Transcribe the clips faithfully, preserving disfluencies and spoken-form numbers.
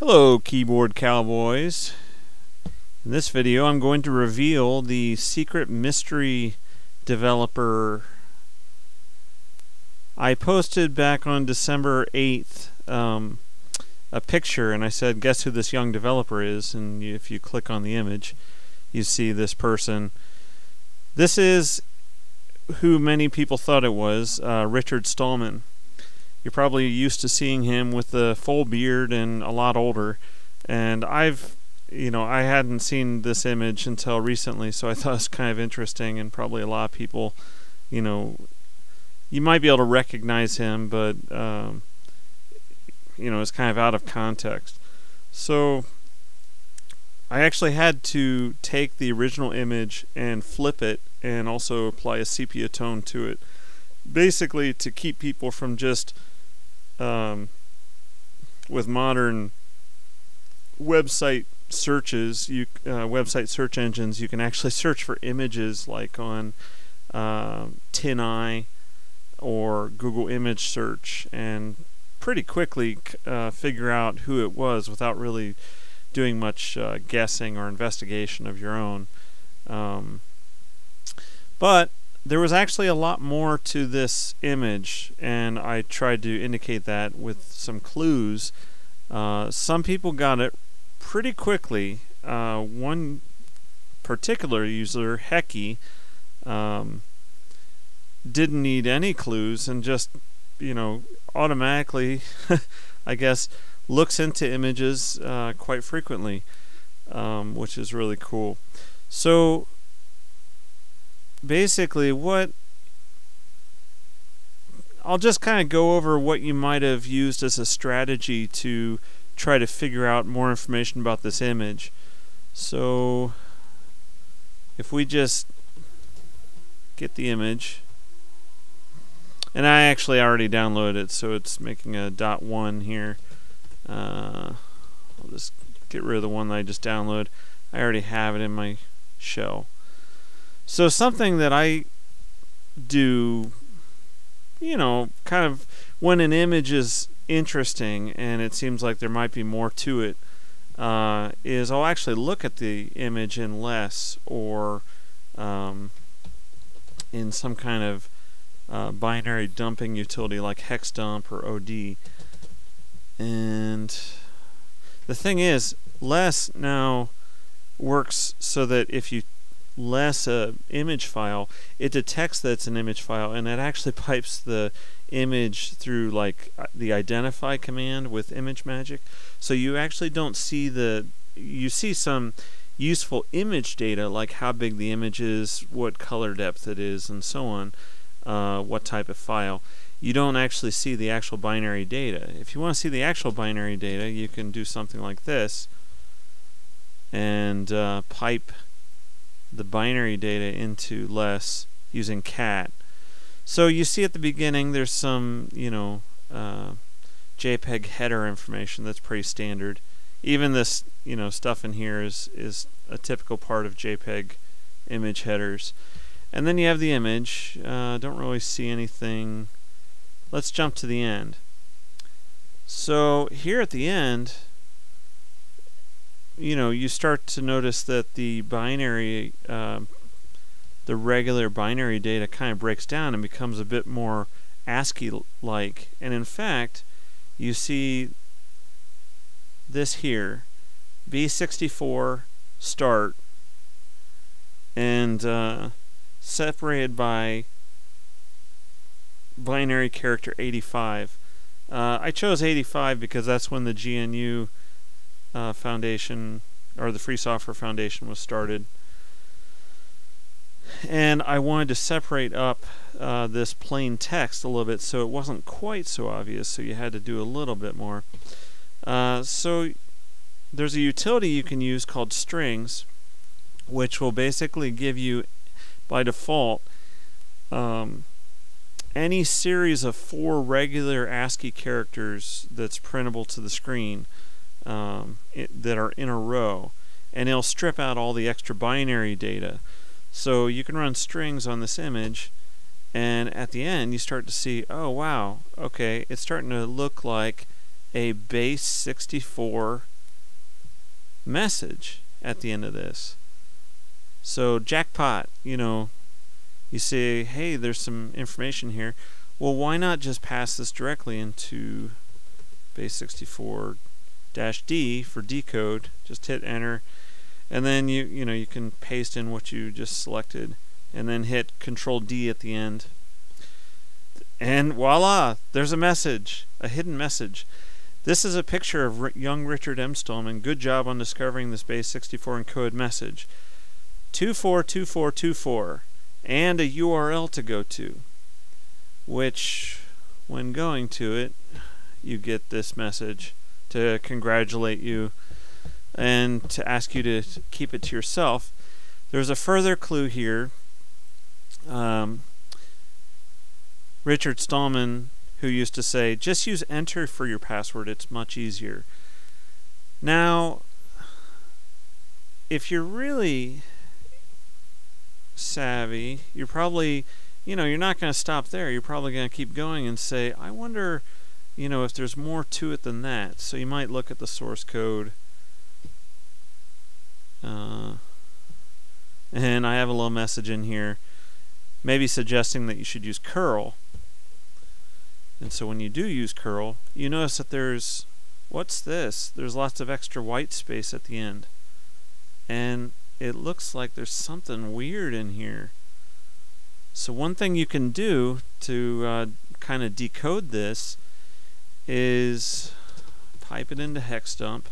Hello keyboard cowboys. In this video I'm going to reveal the secret mystery developer I posted back on December eighth, um, a picture, and I said guess who this young developer is, and if you click on the image you see this person. This is who many people thought it was, uh, Richard Stallman. You're probably used to seeing him with the full beard and a lot older, and I've you know I hadn't seen this image until recently, so I thought it was kind of interesting, and probably a lot of people, you know you might be able to recognize him, but um, you know it's kind of out of context. So I actually had to take the original image and flip it and also apply a sepia tone to it, basically to keep people from just um, with modern website searches, you uh, website search engines, you can actually search for images like on uh, TinEye or Google Image Search, and pretty quickly uh, figure out who it was without really doing much uh, guessing or investigation of your own. Um, but there was actually a lot more to this image, and I tried to indicate that with some clues. Uh, some people got it pretty quickly. Uh, one particular user, Hecky, um, didn't need any clues and just, you know, automatically, I guess, looks into images uh, quite frequently, um, which is really cool. So basically, what I'll just kind of go over what you might have used as a strategy to try to figure out more information about this image. So if we just get the image, and I actually already downloaded it, so it's making a dot one here. Uh, I'll just get rid of the one that I just downloaded. I already have it in my shell. So something that I do, you know, kind of when an image is interesting and it seems like there might be more to it, uh, is I'll actually look at the image in less or um, in some kind of uh, binary dumping utility like hexdump or O D. And the thing is, less now works so that if you less a image file, it detects that it's an image file, and it actually pipes the image through like the identify command with ImageMagick. So you actually don't see the, you see some useful image data like how big the image is, what color depth it is, and so on, uh, what type of file. You don't actually see the actual binary data. If you want to see the actual binary data, you can do something like this and uh, pipe the binary data into less using cat. So you see at the beginning there's some, you know, uh, JPEG header information that's pretty standard. Even this, you know, stuff in here is, is a typical part of JPEG image headers. And then you have the image. Uh, don't really see anything. Let's jump to the end. So here at the end, you know, you start to notice that the binary, uh, the regular binary data kind of breaks down and becomes a bit more ASCII-like. And in fact, you see this here, base sixty-four start, and uh, separated by binary character eighty-five. Uh, I chose eighty-five because that's when the G N U Uh, Foundation, or the Free Software Foundation, was started, and I wanted to separate up uh, this plain text a little bit so it wasn't quite so obvious, so you had to do a little bit more. Uh, so there's a utility you can use called strings, which will basically give you by default um, any series of four regular ASCII characters that's printable to the screen, Um, it, that are in a row, and it'll strip out all the extra binary data. So you can run strings on this image, and at the end you start to see, oh wow, okay, it's starting to look like a base sixty-four message at the end of this. So jackpot, you know, you say, hey, there's some information here. Well, why not just pass this directly into base sixty-four dash D for decode? Just hit enter, and then you you know you can paste in what you just selected, and then hit control D at the end, and voila, there's a message, a hidden message. This is a picture of R young Richard M. Stallman. Good job on discovering this base sixty-four encode message. two four two four two four, and a U R L to go to, which when going to it, you get this message to congratulate you and to ask you to keep it to yourself. There's a further clue here. Um, Richard Stallman, who used to say, just use enter for your password, it's much easier. Now, if you're really savvy, you're probably, you know, you're not going to stop there. You're probably going to keep going and say, I wonder, you know, if there's more to it than that. So you might look at the source code. Uh, and I have a little message in here, maybe suggesting that you should use curl. And so when you do use curl, you notice that there's, what's this? There's lots of extra white space at the end. And it looks like there's something weird in here. So one thing you can do to uh, kind of decode this is type it into hexdump,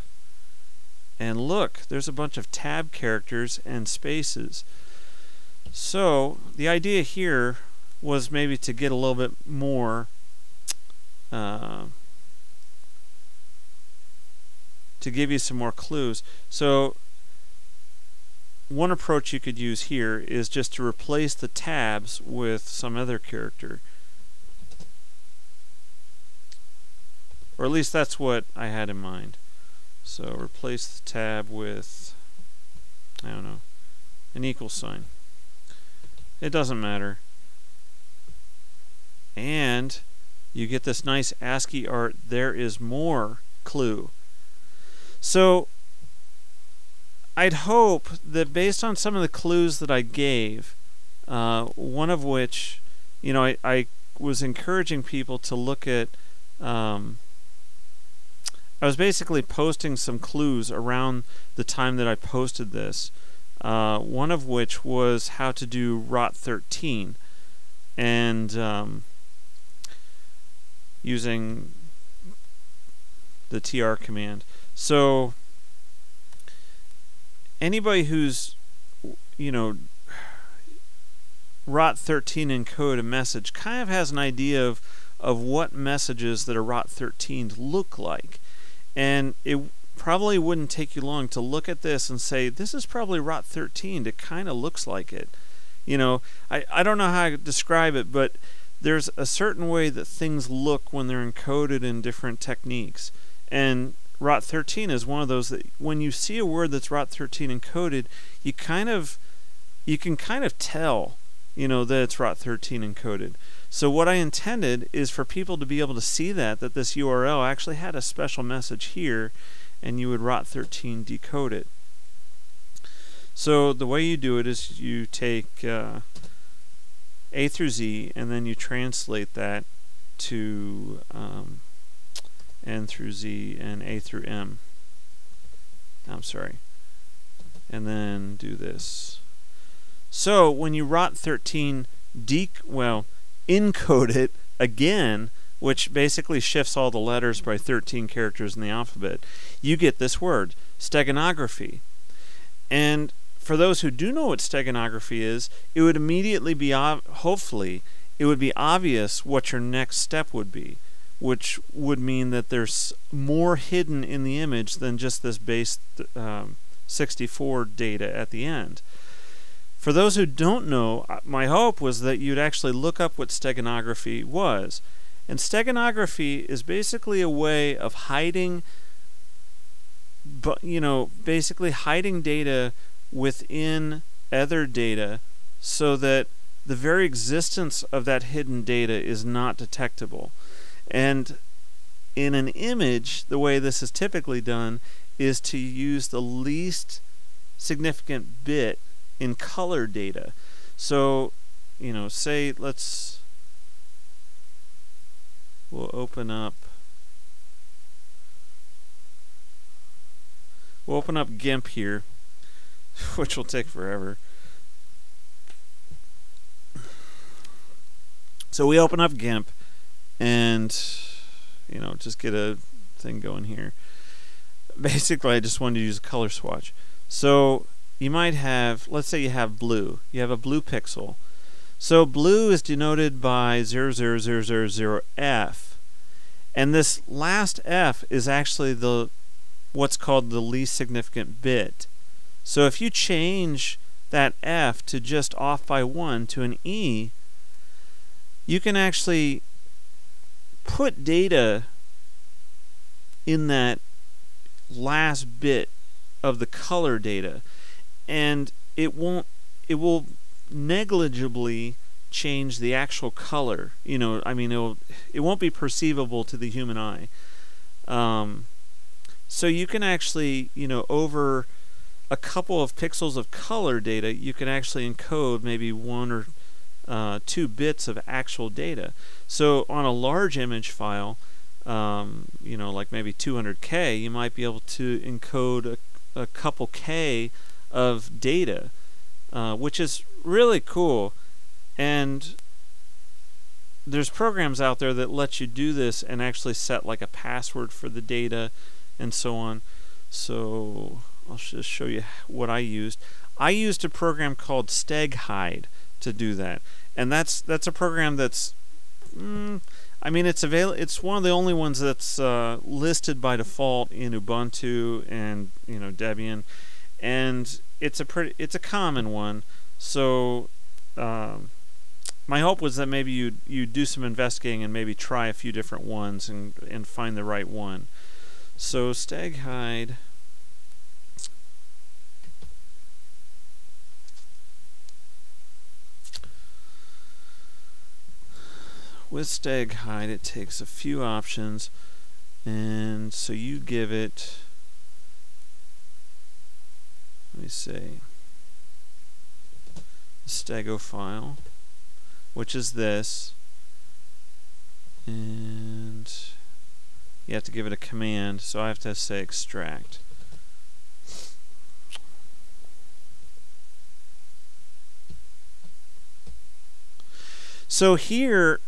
and look, there's a bunch of tab characters and spaces. So the idea here was maybe to get a little bit more uh, to give you some more clues. So one approach you could use here is just to replace the tabs with some other character. Or at least that's what I had in mind. So replace the tab with, I don't know, an equal sign. It doesn't matter. And you get this nice ASCII art, there is more clue. So I'd hope that based on some of the clues that I gave, uh, one of which, you know, I, I was encouraging people to look at, um, I was basically posting some clues around the time that I posted this, uh, one of which was how to do R O T thirteen, and um, using the T R command. So anybody who's, you know, R O T thirteen encode a message kind of has an idea of of what messages that are R O T thirteen look like, and it probably wouldn't take you long to look at this and say, this is probably R O T thirteen. It kind of looks like it. You know, I, I don't know how I describe it, but there's a certain way that things look when they're encoded in different techniques, and R O T thirteen is one of those that when you see a word that's R O T thirteen encoded, you kind of, you can kind of tell, you know, that it's R O T thirteen encoded. So what I intended is for people to be able to see that, that this U R L actually had a special message here, and you would R O T thirteen decode it. So the way you do it is you take uh, A through Z, and then you translate that to um, N through Z and A through M. I'm sorry. And then do this. So when you R O T thirteen dec well encode it again, which basically shifts all the letters by thirteen characters in the alphabet, you get this word, steganography. And for those who do know what steganography is, it would immediately be hopefully it would be obvious what your next step would be, which would mean that there's more hidden in the image than just this base um, sixty-four data at the end. For those who don't know, my hope was that you'd actually look up what steganography was. And steganography is basically a way of hiding, but you know, basically hiding data within other data so that the very existence of that hidden data is not detectable. And In an image, the way this is typically done is to use the least significant bit in color data. So, you know, say let's, we'll open up, we'll open up GIMP here, which will take forever. So we open up GIMP and, you know, just get a thing going here. Basically, I just wanted to use a color swatch. So you might have, let's say you have blue. You have a blue pixel. So blue is denoted by zero zero zero zero zero F. And this last F is actually the what's called the least significant bit. So if you change that F to just off by one to an E, you can actually put data in that last bit of the color data, and it won't, it will negligibly change the actual color. You know, I mean, it'll, it won't be perceivable to the human eye. Um, so you can actually, you know, over a couple of pixels of color data, you can actually encode maybe one or Uh, two bits of actual data. So on a large image file, um, you know, like maybe two hundred K, you might be able to encode a, a couple K of data, uh, which is really cool. And there's programs out there that let you do this and actually set like a password for the data and so on. So I'll just show you what I used. I used a program called Steghide to do that, and that's that's a program that's, mm, I mean, it's avail it's one of the only ones that's uh, listed by default in Ubuntu and, you know, Debian, and it's a pretty it's a common one. So um, my hope was that maybe you you do some investigating and maybe try a few different ones and and find the right one. So Steghide. With Steghide, it takes a few options, and so you give it, let me say, Stego file, which is this, and you have to give it a command, so I have to say extract. So here,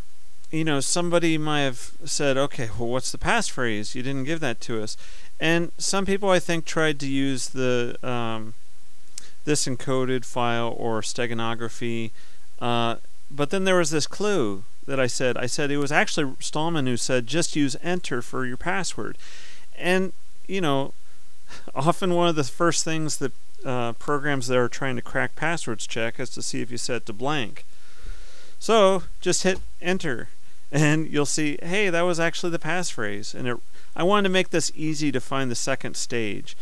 you know, somebody might have said, okay, well, what's the passphrase? You didn't give that to us. And some people, I think, tried to use the um, this encoded file or steganography. Uh, but then there was this clue that I said. I said it was actually Stallman who said, just use enter for your password. And, you know, often one of the first things that uh, programs that are trying to crack passwords check is to see if you set to blank. So just hit enter, and you'll see, hey, that was actually the passphrase. And it, I wanted to make this easy to find the second stage.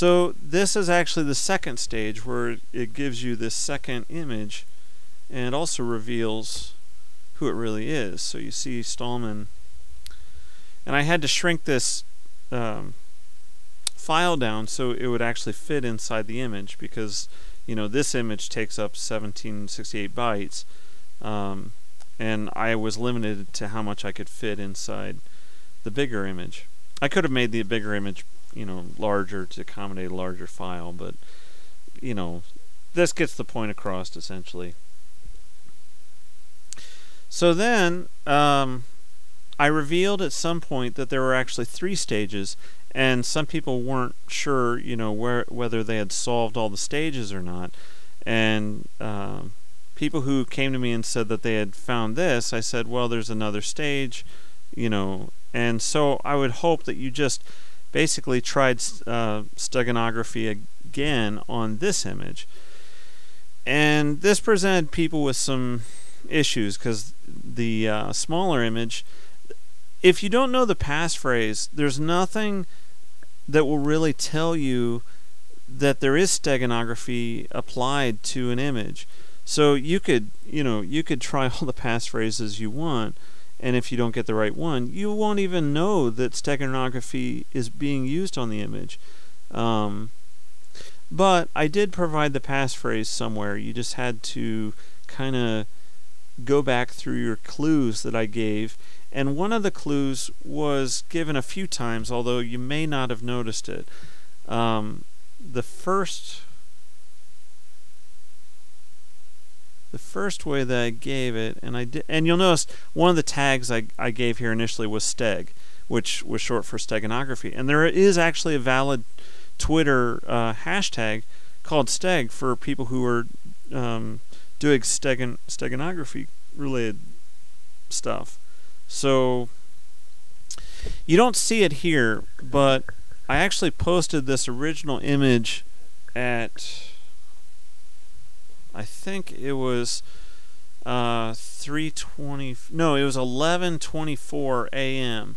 So this is actually the second stage, where it gives you this second image and also reveals who it really is. So you see Stallman. And I had to shrink this um, file down so it would actually fit inside the image, because, you know, this image takes up seventeen sixty-eight bytes. Um, and I was limited to how much I could fit inside the bigger image. I could have made the bigger image, you know, larger to accommodate a larger file, but, you know, this gets the point across essentially. So then um, I revealed at some point that there were actually three stages, and some people weren't sure, you know, where, whether they had solved all the stages or not. And um, people who came to me and said that they had found this, I said, well, there's another stage, you know. And so I would hope that you just basically tried uh, steganography again on this image. And this presented people with some issues, because the uh, smaller image, if you don't know the passphrase, there's nothing that will really tell you that there is steganography applied to an image. So you could, you know, you could try all the passphrases you want, And if you don't get the right one, you won't even know that steganography is being used on the image. Um, but I did provide the passphrase somewhere. You just had to kind of go back through your clues that I gave. And one of the clues was given a few times, although you may not have noticed it. Um, the first the first way that I gave it, and I did, and you'll notice one of the tags I, I gave here initially was steg, which was short for steganography. And there is actually a valid Twitter uh, hashtag called steg for people who are um, doing stegan steganography related stuff. So you don't see it here, but I actually posted this original image at, I think it was uh, three twenty. No, it was eleven twenty-four A M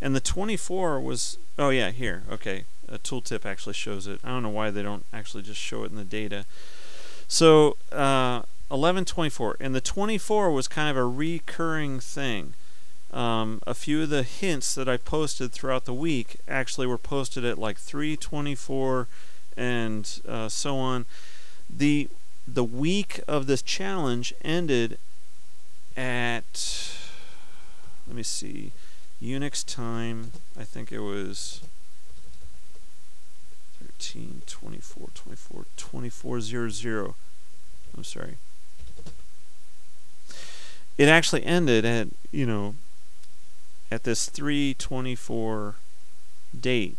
and the twenty-four was. Oh yeah, here. Okay, a tooltip actually shows it. I don't know why they don't actually just show it in the data. So uh, eleven twenty-four, and the twenty-four was kind of a recurring thing. Um, a few of the hints that I posted throughout the week actually were posted at like three twenty-four and uh, so on. The The week of this challenge ended at, let me see, Unix time, I think it was thirteen twenty-four twenty-four twenty-four hundred. I'm sorry. It actually ended at, you know, at this three twenty-four date.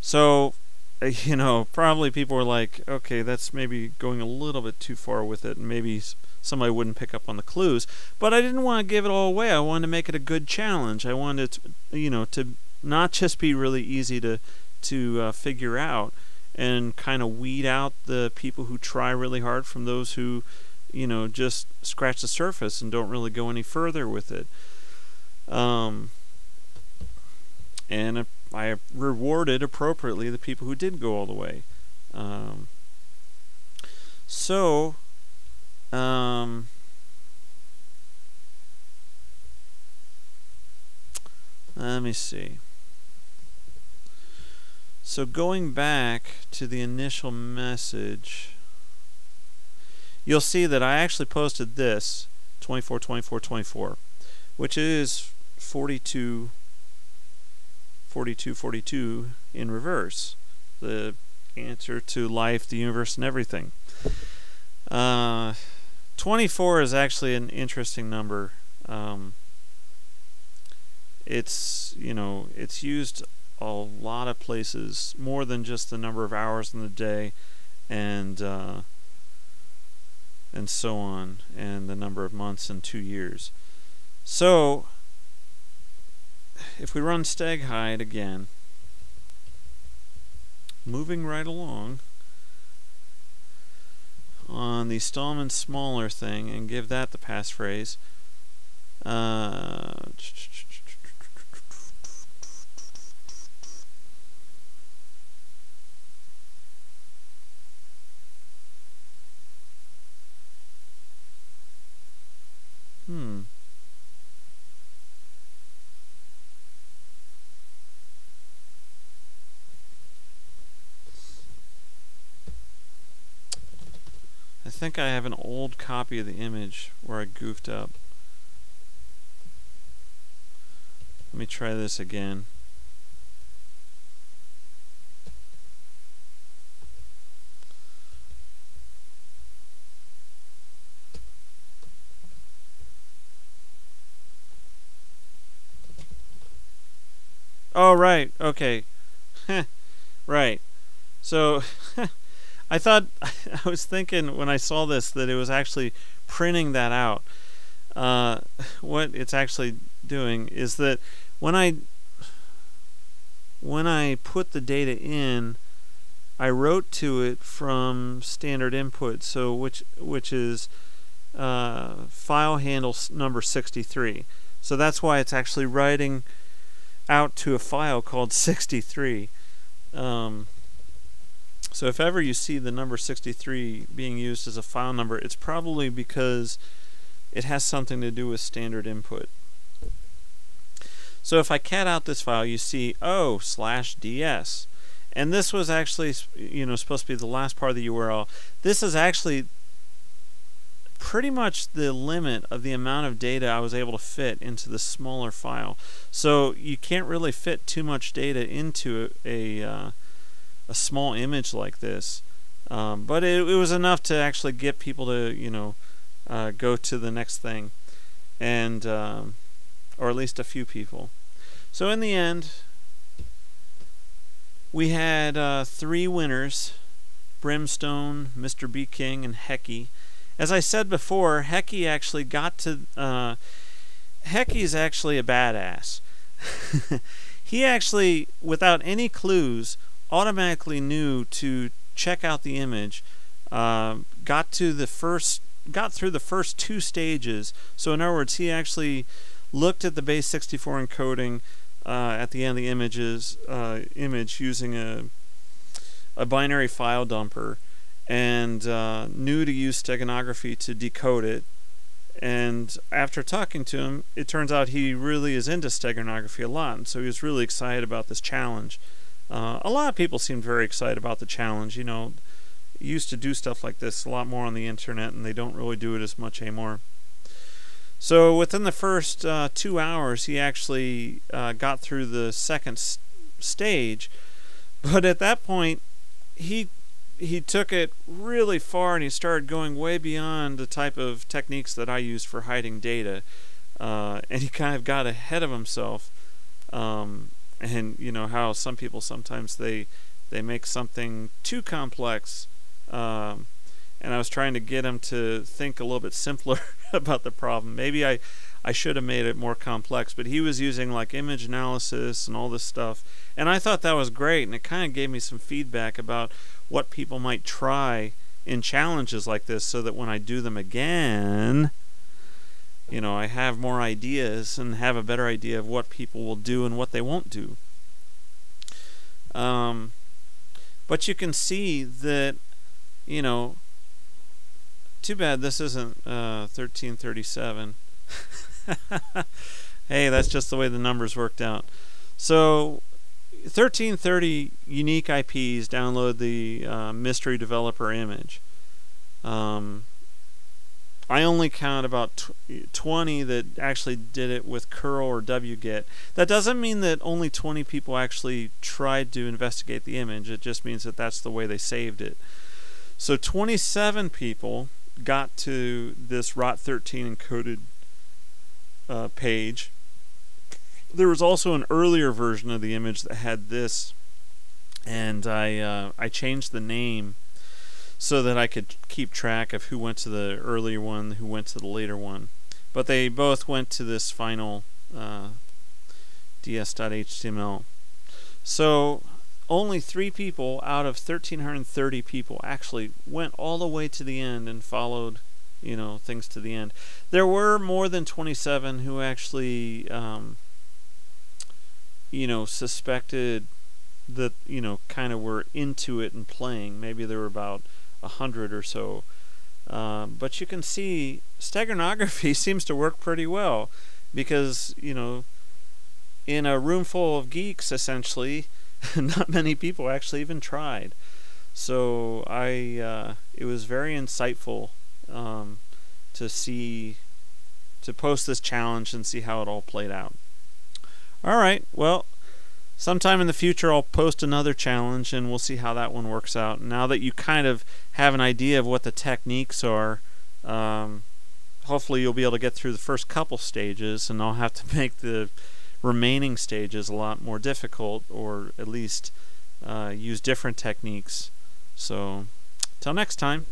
So, you know, probably people were like, okay, that's maybe going a little bit too far with it, and maybe somebody wouldn't pick up on the clues. But I didn't want to give it all away. I wanted to make it a good challenge. I wanted it to, you know, to not just be really easy to to uh, figure out, and kind of weed out the people who try really hard from those who, you know, just scratch the surface and don't really go any further with it. Um, and a I rewarded appropriately the people who did go all the way. Um, so, um, let me see. So going back to the initial message, you'll see that I actually posted this twenty-four twenty-four twenty-four, which is forty-two forty-two forty-two in reverse, the answer to life, the universe, and everything. Uh, twenty-four is actually an interesting number. Um, it's, you know, it's used a lot of places, more than just the number of hours in the day, and uh, and so on, and the number of months in two years. So if we run Steghide again, moving right along on the Stallman smaller thing, and give that the passphrase. Uh, hmm. I think I have an old copy of the image where I goofed up. Let me try this again. Oh, right. Okay. Right. So I thought, I was thinking when I saw this that it was actually printing that out. Uh, what it's actually doing is that when I when I put the data in, I wrote to it from standard input, so which which is uh, file handle number sixty-three. So that's why it's actually writing out to a file called sixty-three. Um, So if ever you see the number sixty-three being used as a file number, it's probably because it has something to do with standard input. So if I cat out this file, you see oh slash ds, and this was actually, you know, supposed to be the last part of the U R L. This is actually pretty much the limit of the amount of data I was able to fit into the smaller file. So you can't really fit too much data into a uh, a small image like this. Um, but it, it was enough to actually get people to, you know, uh, go to the next thing, and um, or at least a few people. So in the end, we had uh, three winners: Brimstone, Mister B King, and Hecky. As I said before, Hecky actually got to. Uh, Hecky's actually a badass. He actually, without any clues, automatically knew to check out the image. Uh, got to the first, got through the first two stages. So in other words, he actually looked at the base sixty-four encoding uh, at the end of the images uh, image using a a binary file dumper, and uh, knew to use steganography to decode it. And after talking to him, it turns out he really is into steganography a lot, and so he was really excited about this challenge. Uh, a lot of people seemed very excited about the challenge. You know, used to do stuff like this a lot more on the internet, and they don't really do it as much anymore. So within the first uh, two hours, he actually uh, got through the second st stage, but at that point, he he took it really far, and he started going way beyond the type of techniques that I use for hiding data, uh, and he kind of got ahead of himself. Um, and you know how some people sometimes they they make something too complex, um, and I was trying to get him to think a little bit simpler about the problem. Maybe I I should have made it more complex, but he was using like image analysis and all this stuff, and I thought that was great, and it kind of gave me some feedback about what people might try in challenges like this, so that when I do them again, you know, I have more ideas and have a better idea of what people will do and what they won't do. Um, but you can see that, you know, too bad this isn't uh, thirteen thirty-seven. Hey, that's just the way the numbers worked out. So thirteen thirty unique I Ps download the uh, mystery developer image. Um, I only count about twenty that actually did it with curl or wget. That doesn't mean that only twenty people actually tried to investigate the image. It just means that that's the way they saved it. So twenty-seven people got to this rot thirteen encoded uh, page. There was also an earlier version of the image that had this, and I uh, I changed the name so that I could keep track of who went to the earlier one, who went to the later one. But they both went to this final uh, ds.html. So only three people out of thirteen thirty people actually went all the way to the end and followed, you know, things to the end. There were more than twenty-seven who actually Um, you know, suspected that, you know, kind of were into it and playing. Maybe there were about a hundred or so. Um, but you can see steganography seems to work pretty well, because, you know, in a room full of geeks, essentially, not many people actually even tried. So I, uh, it was very insightful um, to see, to post this challenge and see how it all played out. Alright, well, sometime in the future I'll post another challenge and we'll see how that one works out. Now that you kind of have an idea of what the techniques are, um, hopefully you'll be able to get through the first couple stages, and I'll have to make the remaining stages a lot more difficult, or at least uh, use different techniques. So, till next time.